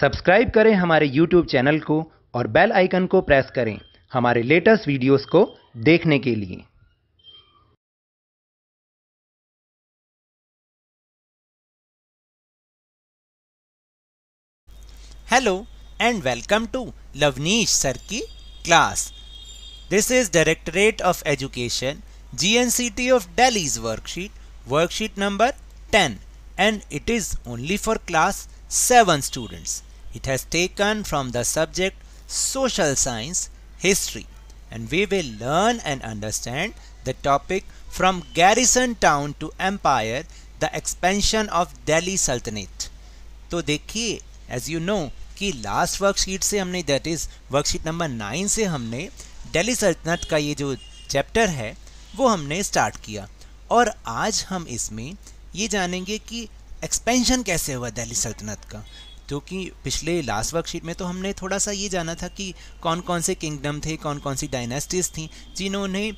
Subscribe करें हमारे YouTube channel को और बेल आइकन को प्रेस करें हमारे लेटेस्ट वीडियोस को देखने के लिए। Hello and welcome to Lavneesh sir की class. This is directorate of education GNCT of Delhi's worksheet number 10, and it is only for class 7 students. It has taken from the subject social science history, and we will learn and understand the topic from garrison town to empire, the expansion of Delhi Sultanate. तो देखिए, as you know कि last worksheet से हमने that is worksheet number 9 से हमने Delhi Sultanate का ये जो chapter है वो हमने स्टार्ट किया और आज हम इसमें ये जानेंगे कि एक्सपेंशन कैसे हुआ दिल्ली सल्तनत का, क्योंकि पिछले लास्ट वर्कशीट में तो हमने थोड़ा सा ये जाना था कि कौन कौन से किंगडम थे, कौन कौन सी डायनेस्टीज़ थी जिन्होंने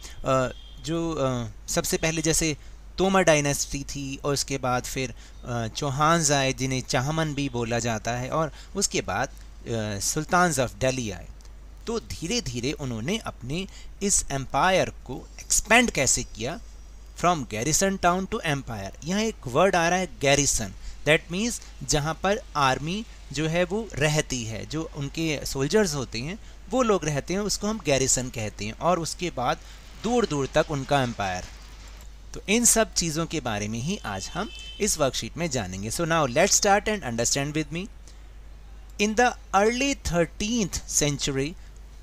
सबसे पहले जैसे तोमर डायनेस्टी थी और उसके बाद फिर चौहान्स आए जिन्हें चाहमन भी बोला जाता है और उसके बाद सुल्तान्स ऑफ दिल्ली आए। तो धीरे धीरे उन्होंने अपने इस एम्पायर को एक्सपेंड कैसे किया from garrison town to empire. यहाँ एक वर्ड आ रहा है गैरिसन, दैट मीन्स जहाँ पर आर्मी जो है वो रहती है, जो उनके सोल्जर्स होते हैं वो लोग रहते हैं, उसको हम गैरिसन कहते हैं। और उसके बाद दूर दूर तक उनका एम्पायर। तो इन सब चीज़ों के बारे में ही आज हम इस वर्कशीट में जानेंगे। So now let's start and understand with me. In the early 13th century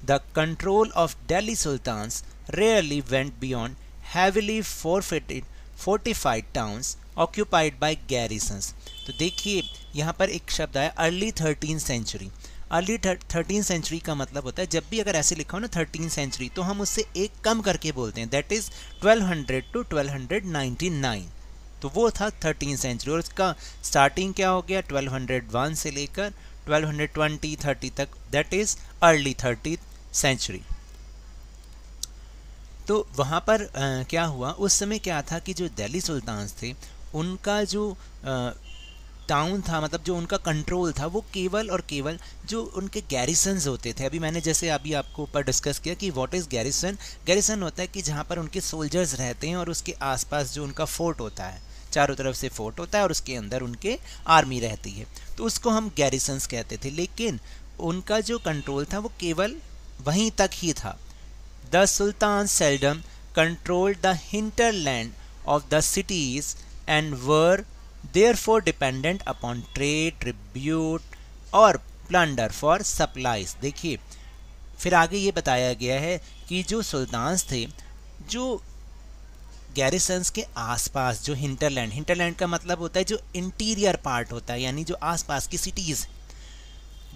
the control of Delhi sultans rarely went beyond heavily fortified towns occupied by garrisons. तो देखिए यहाँ पर एक शब्द आया early 13th century। Early 13th century का मतलब होता है जब भी अगर ऐसे लिखा हो ना 13th century तो हम उससे एक कम करके बोलते हैं, दैट इज़ 1200 टू 1299। तो वो था 13th century और उसका स्टार्टिंग क्या हो गया 1201 से लेकर 1220 30 तक, that is early 13th century। तो वहाँ पर क्या हुआ उस समय क्या था कि जो दिल्ली सुल्तान्स थे उनका जो टाउन था, मतलब जो उनका कंट्रोल था वो केवल और केवल जो उनके गैरिसन्स होते थे। अभी मैंने जैसे अभी आपको ऊपर डिस्कस किया कि व्हाट इज़ गैरिसन। गैरिसन होता है कि जहाँ पर उनके सोल्जर्स रहते हैं और उसके आसपास जो उनका फोर्ट होता है, चारों तरफ से फोर्ट होता है और उसके अंदर उनके आर्मी रहती है, तो उसको हम गैरिसन्स कहते थे। लेकिन उनका जो कंट्रोल था वो केवल वहीं तक ही था। The sultan seldom controlled the hinterland of the cities and were therefore dependent upon trade, tribute और प्लंडर फॉर सप्लाइज। देखिए फिर आगे ये बताया गया है कि जो सुल्तान्स थे जो गैरिसन्स के आसपास जो हिंटरलैंड का मतलब होता है जो इंटीरियर पार्ट होता है, यानी जो आसपास की सिटीज़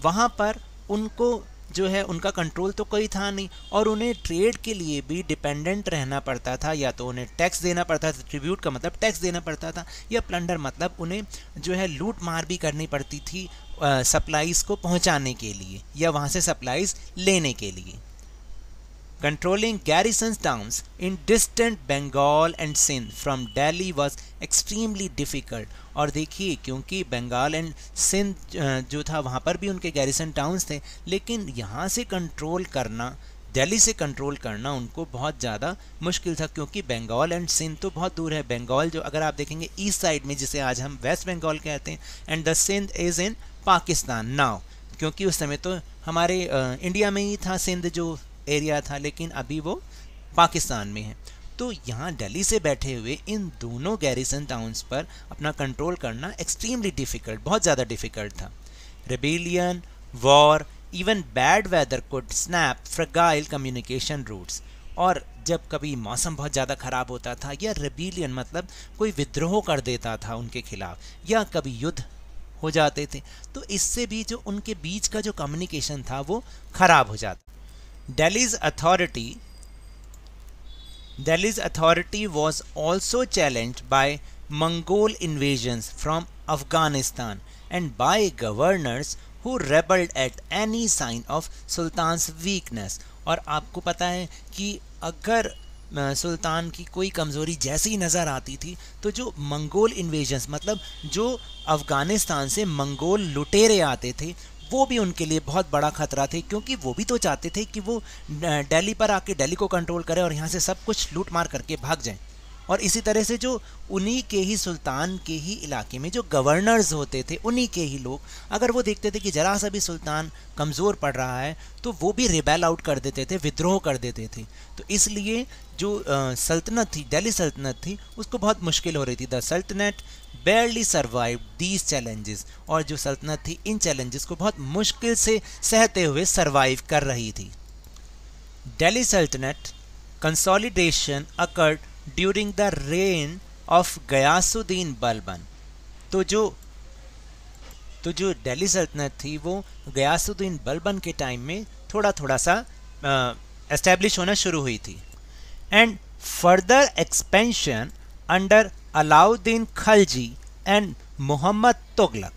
वहाँ पर उनको जो है उनका कंट्रोल तो कोई था नहीं और उन्हें ट्रेड के लिए भी डिपेंडेंट रहना पड़ता था। या तो उन्हें टैक्स देना पड़ता था, ट्रिब्यूट का मतलब टैक्स देना पड़ता था, या प्लंडर मतलब उन्हें जो है लूट मार भी करनी पड़ती थी सप्लाइज़ को पहुँचाने के लिए या वहाँ से सप्लाइज़ लेने के लिए। Controlling garrison towns in distant Bengal and Sindh from Delhi was extremely difficult। और देखिए क्योंकि बंगाल एंड सिंध जो था वहाँ पर भी उनके garrison towns थे, लेकिन यहाँ से कंट्रोल करना, दिल्ली से कंट्रोल करना उनको बहुत ज़्यादा मुश्किल था क्योंकि बंगाल एंड सिंध तो बहुत दूर है। बंगाल जो अगर आप देखेंगे ईस्ट साइड में, जिसे आज हम वेस्ट बंगाल कहते हैं, and the Sindh is in Pakistan now, क्योंकि उस समय तो हमारे इंडिया में ही था सिंध जो एरिया था, लेकिन अभी वो पाकिस्तान में है। तो यहाँ दिल्ली से बैठे हुए इन दोनों गैरिसन टाउन्स पर अपना कंट्रोल करना एक्सट्रीमली डिफ़िकल्ट, बहुत ज़्यादा डिफ़िकल्ट था। Rebellion, war, even bad weather could snap fragile communication routes. और जब कभी मौसम बहुत ज़्यादा ख़राब होता था या रेबेलियन मतलब कोई विद्रोह कर देता था उनके खिलाफ, या कभी युद्ध हो जाते थे, तो इससे भी जो उनके बीच का जो कम्युनिकेशन था वो ख़राब हो जाता। Delhi's authority was also challenged by Mongol invasions from Afghanistan and by governors who rebelled at any sign of Sultan's weakness। और आपको पता है कि अगर सुल्तान की कोई कमज़ोरी जैसे ही नज़र आती थी तो जो मंगोल इन्वेजन्स मतलब जो अफ़गानिस्तान से मंगोल लुटेरे आते थे वो भी उनके लिए बहुत बड़ा ख़तरा थे, क्योंकि वो भी तो चाहते थे कि वो दिल्ली पर आके दिल्ली को कंट्रोल करें और यहाँ से सब कुछ लूट मार करके भाग जाएं। और इसी तरह से जो उन्हीं के ही सुल्तान के ही इलाके में जो गवर्नर्स होते थे उन्हीं के ही लोग अगर वो देखते थे कि ज़रा सा भी सुल्तान कमज़ोर पड़ रहा है तो वो भी रिबेल आउट कर देते थे, विद्रोह कर देते थे। तो इसलिए जो सल्तनत थी, दिल्ली सल्तनत थी, उसको बहुत मुश्किल हो रही थी। द सल्तनत barely survived these challenges, और जो सल्तनत थी इन चैलेंजेस को बहुत मुश्किल से सहते हुए सर्वाइव कर रही थी। दिल्ली सल्तनत consolidation occurred during the reign of Ghiyasuddin Balban. तो जो दिल्ली सल्तनत थी वो गयासुद्दीन बलबन के टाइम में थोड़ा थोड़ा सा एस्टेब्लिश होना शुरू हुई थी। And further expansion under Alauddin Khilji and Mohammad Tughlaq,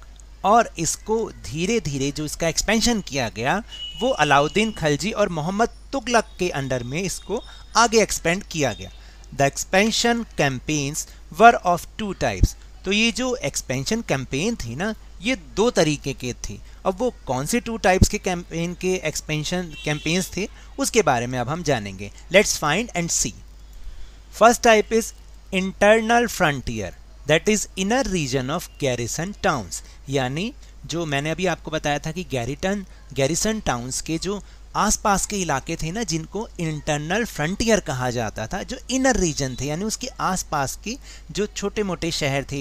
और इसको धीरे धीरे जो इसका एक्सपेंशन किया गया वो अलाउद्दीन खिलजी और मोहम्मद तुगलक के अंडर में इसको आगे एक्सपेंड किया गया। The expansion campaigns were of two types. तो ये जो एक्सपेंशन कैंपेन थी ना ये दो तरीके के थी। अब वो कौन से टू टाइप्स के कैंपेन के एक्सपेंशन कैंपेन्स थे उसके बारे में अब हम जानेंगे। Let's find and see. First type is internal frontier, that is inner region of garrison towns. यानी जो मैंने अभी आपको बताया था कि गैरिसन टाउन्स के जो आसपास के इलाके थे ना जिनको इंटरनल फ्रंटियर कहा जाता था, जो इनर रीजन थे यानी उसके आसपास के जो छोटे मोटे शहर थे,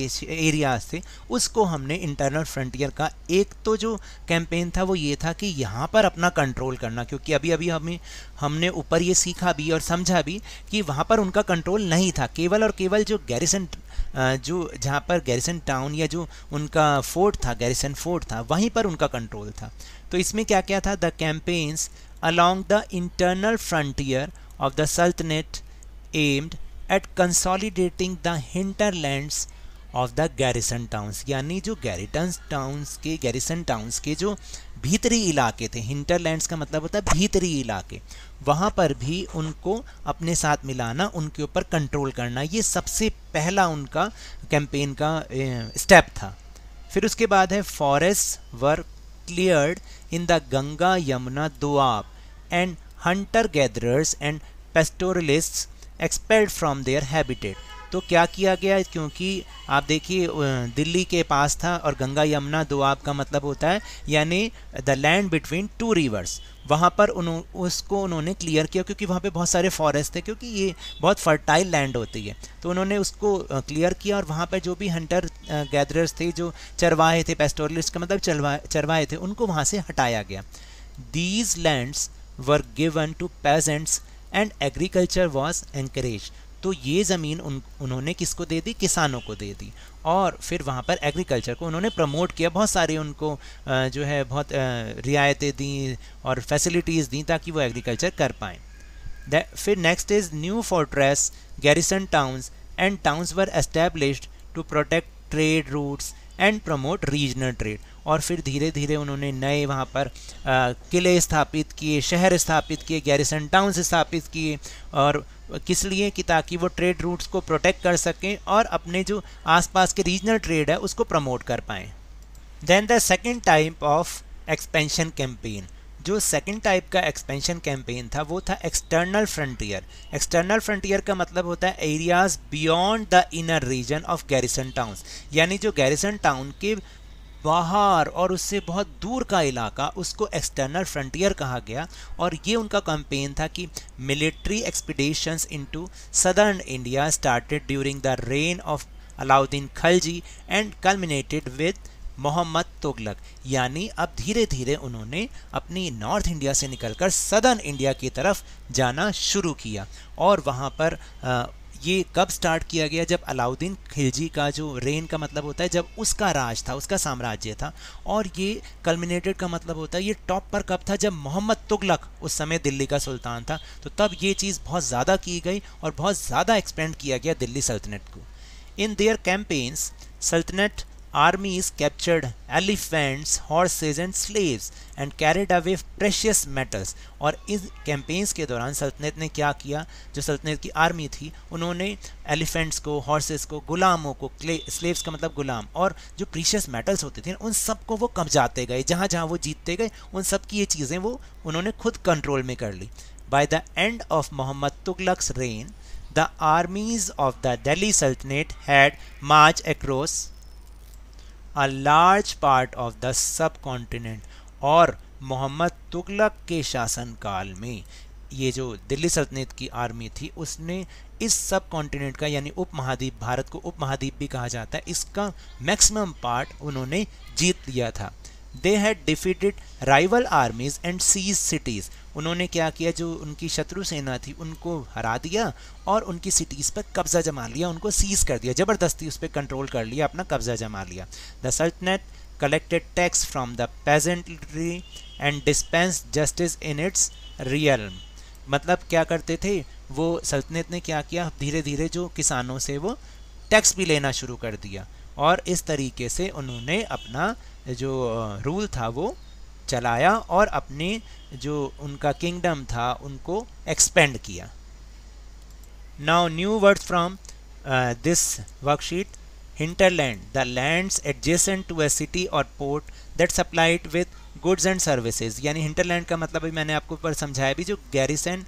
एरियाज थे, उसको हमने इंटरनल फ्रंटियर का एक तो जो कैंपेन था वो ये था कि यहाँ पर अपना कंट्रोल करना, क्योंकि अभी अभी हमने ऊपर ये सीखा भी और समझा भी कि वहाँ पर उनका कंट्रोल नहीं था। केवल और केवल जो जहाँ पर गैरिसन टाउन या जो उनका फोर्ट था, गैरिसन फोर्ट था, वहीं पर उनका कंट्रोल था। तो इसमें क्या क्या था? The campaigns along the internal frontier of the Sultanate aimed at consolidating the hinterlands of the garrison towns। यानी जो garrison towns के जो भीतरी इलाके थे, hinterlands का मतलब होता है भीतरी इलाके, वहाँ पर भी उनको अपने साथ मिलाना, उनके ऊपर कंट्रोल करना, ये सबसे पहला उनका कैंपेन का स्टेप था। फिर उसके बाद है forests were cleared in the Ganga Yamuna Doab and hunter gatherers and pastoralists expelled from their habitat। तो क्या किया गया, क्योंकि आप देखिए दिल्ली के पास था और गंगा यमुना दोआब का मतलब होता है यानी the land between two rivers, वहाँ पर उन्होंने क्लियर किया क्योंकि वहाँ पे बहुत सारे फॉरेस्ट थे, क्योंकि ये बहुत फर्टाइल लैंड होती है। तो उन्होंने उसको क्लियर किया और वहाँ पर जो भी हंटर गैदरर्स थे, जो चरवाहे थे, पेस्टोरलिस्ट का मतलब चरवाहे थे, उनको वहाँ से हटाया गया। These lands were given to peasants and agriculture was encourage. तो ये ज़मीन उन्होंने किसको दे दी? किसानों को दे दी। और फिर वहाँ पर एग्रीकल्चर को उन्होंने प्रमोट किया, बहुत सारे उनको जो है बहुत रियायतें दी और फैसिलिटीज़ दी ताकि वो एग्रीकल्चर कर पाएँ। फिर next is new fortress garrison towns and towns were established to protect trade routes and promote regional trade. और फिर धीरे धीरे उन्होंने नए वहाँ पर किले स्थापित किए, शहर स्थापित किए, गैरिसन टाउन्स स्थापित किए, और किस लिए कि ताकि वो ट्रेड रूट्स को प्रोटेक्ट कर सकें और अपने जो आसपास के रीजनल ट्रेड है उसको प्रमोट कर पाएँ। Then the second type of expansion campaign, जो सेकेंड टाइप का एक्सपेंशन कैंपेन था वो था एक्सटर्नल फ्रंटियर। एक्सटर्नल फ्रंटियर का मतलब होता है areas beyond the inner region of garrison towns, यानी जो गैरिसन टाउन के बाहर और उससे बहुत दूर का इलाका उसको एक्सटर्नल फ्रंटियर कहा गया। और ये उनका कैंपेन था कि military expeditions into southern India started during the reign of Alauddin Khilji and culminated with Mohammad Tughlaq. यानी अब धीरे धीरे उन्होंने अपनी नॉर्थ इंडिया से निकलकर सदर्न इंडिया की तरफ जाना शुरू किया। और वहाँ पर ये कब स्टार्ट किया गया? जब अलाउद्दीन खिलजी का जो रेन का मतलब होता है, जब उसका राज था, उसका साम्राज्य था। और ये कल्मिनेटेड का मतलब होता है ये टॉप पर कब था? जब मोहम्मद तुगलक उस समय दिल्ली का सुल्तान था। तो तब ये चीज़ बहुत ज़्यादा की गई और बहुत ज़्यादा एक्सपेंड किया गया दिल्ली सल्तनत को। इन देयर कैंपेन्स सल्तनत armies captured elephants, horses and slaves and carried away precious metals। और इस कैंपेन्स के दौरान सल्तनत ने क्या किया, जो सल्तनत की आर्मी थी उन्होंने एलिफेंट्स को, हॉर्सेस को, गुलामों को, स्लेव्स का मतलब गुलाम, और जो प्रीशियस मेटल्स होते थे उन सबको वो कब्जाते गए। जहाँ जहाँ वो जीतते गए उन सब की ये चीज़ें वो उन्होंने खुद कंट्रोल में कर ली। By the end of Mohammad Tughlaq's reign the armies of the Delhi Sultanate had marched across a large part of the subcontinent। और मोहम्मद तुगलक के शासनकाल में ये जो दिल्ली सल्तनत की आर्मी थी उसने इस सब कॉन्टिनेंट का, यानी उपमहाद्वीप, भारत को उपमहाद्वीप भी कहा जाता है, इसका मैक्सिमम पार्ट उन्होंने जीत लिया था। They had defeated rival armies and seized cities। उन्होंने क्या किया, जो उनकी शत्रु सेना थी उनको हरा दिया और उनकी सिटीज़ पर कब्ज़ा जमा लिया, उनको सीज कर दिया, ज़बरदस्ती उस पर कंट्रोल कर लिया, अपना कब्ज़ा जमा लिया। The Sultanate collected tax from the peasantry and dispensed justice in its realm। मतलब क्या करते थे वो, सल्तनत ने क्या किया, धीरे धीरे जो किसानों से वो टैक्स भी लेना शुरू कर दिया और इस तरीके से उन्होंने अपना जो रूल था वो चलाया और अपने जो उनका किंगडम था उनको एक्सपेंड किया। Now new word from this worksheet. Hinterland, the lands adjacent to a city और port that supplied with goods and services. यानी हिंटरलैंड का मतलब भी मैंने आपको ऊपर समझाया भी, जो गैरिसन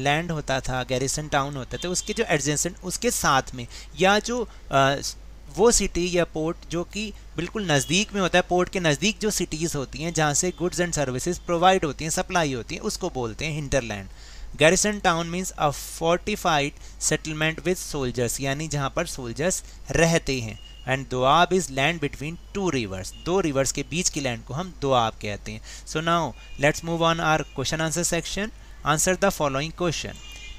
लैंड होता था, गैरिसन टाउन होते थे, उसके जो एडजेसेंट, उसके साथ में, या जो वो सिटी या पोर्ट जो कि बिल्कुल नज़दीक में होता है, पोर्ट के नज़दीक जो सिटीज़ होती हैं जहाँ से गुड्स एंड सर्विसेज प्रोवाइड होती हैं, सप्लाई होती हैं, उसको बोलते हैं hinterland. Garrison town means a fortified settlement with soldiers, यानी जहाँ पर सोल्जर्स रहते हैं। And Doab is land between two rivers, दो रिवर्स के बीच की लैंड को हम दोआब कहते हैं। So now let's move on our question answer section. Answer the following question.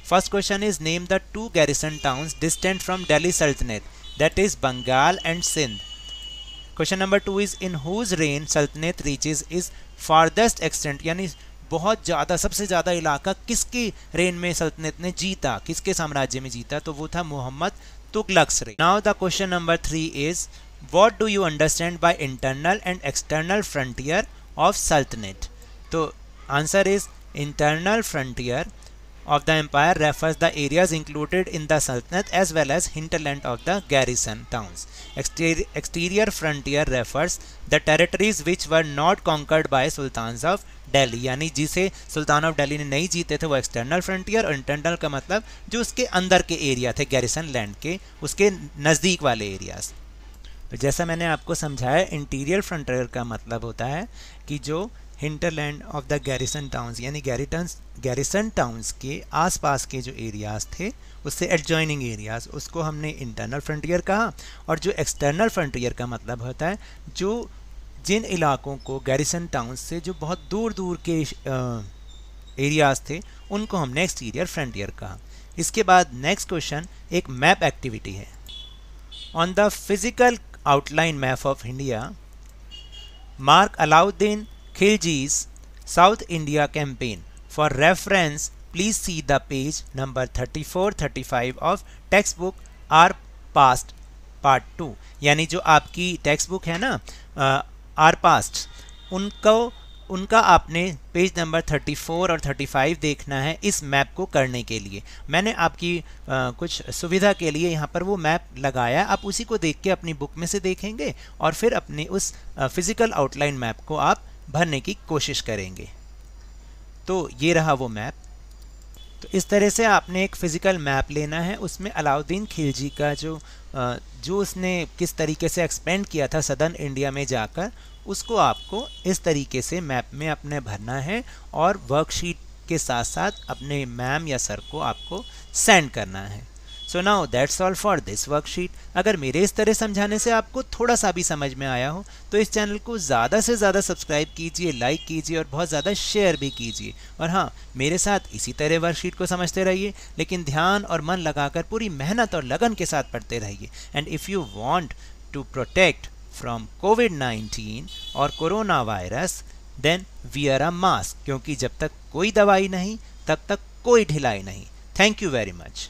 First question is name the two garrison towns distant from Delhi सल्तनत, that is Bengal and Sindh। Question number 2 is in whose reign Sultanate reaches its farthest extent, यानी बहुत ज़्यादा, सबसे ज़्यादा इलाका किसकी rain में सल्तनत ने जीता, किसके साम्राज्य में जीता, तो वो था Mohammad Tughlaq's reign. Now the question number 3 is what do you understand by internal and external frontier of Sultanate? तो answer is internal frontier of the empire refers the areas included in the sultanate as well as hinterland of the garrison towns। Exterior frontier refers the territories which were not conquered by sultans of Delhi, यानी जिसे सुल्तान of Delhi ने नहीं जीते थे वो external frontier, और internal का मतलब जो उसके अंदर के एरिया थे, गैरिसन लैंड के उसके नज़दीक वाले एरियाज। तो जैसा मैंने आपको समझाया, इंटीरियर फ्रंटियर का मतलब होता है कि जो hinterland of the garrison towns, यानी गैरिसन टाउन्स के आसपास के जो एरियाज़ थे उससे एडजॉइनिंग एरियाज़, उसको हमने इंटरनल फ्रंटियर कहा। और जो एक्सटर्नल फ्रंटियर का मतलब होता है जो जिन इलाकों को गैरिसन टाउन्स से जो बहुत दूर दूर के एरियाज़ थे उनको हमने एक्सटीरियर फ्रंटियर कहा। इसके बाद नेक्स्ट क्वेश्चन एक मैप एक्टिविटी है। On the physical outline map of India mark Alauddin Khilji's South India campaign। For reference, please see the page number 34-35 of textbook our past part 2। यानी जो आपकी टेक्स्ट बुक है ना आर पास्ट, उनका आपने page number 34 और 35 देखना है इस मैप को करने के लिए। मैंने आपकी कुछ सुविधा के लिए यहाँ पर वो मैप लगाया, आप उसी को देख के अपनी बुक में से देखेंगे और फिर अपने उस फिज़िकल आउटलाइन मैप को आप भरने की कोशिश करेंगे। तो ये रहा वो मैप। तो इस तरह से आपने एक फ़िज़िकल मैप लेना है, उसमें अलाउद्दीन खिलजी का जो उसने किस तरीके से एक्सपेंड किया था सदर्न इंडिया में जाकर, उसको आपको इस तरीके से मैप में अपने भरना है और वर्कशीट के साथ साथ अपने मैम या सर को आपको सेंड करना है। So now that's all for this worksheet. अगर मेरे इस तरह समझाने से आपको थोड़ा सा भी समझ में आया हो तो इस चैनल को ज़्यादा से ज़्यादा सब्सक्राइब कीजिए, लाइक कीजिए और बहुत ज़्यादा शेयर भी कीजिए। और हाँ, मेरे साथ इसी तरह वर्कशीट को समझते रहिए, लेकिन ध्यान और मन लगाकर पूरी मेहनत और लगन के साथ पढ़ते रहिए। And if you want to protect from कोविड-19 और corona virus then wear a mask, क्योंकि जब तक कोई दवाई नहीं तब तक कोई ढिलाई नहीं। Thank you very much.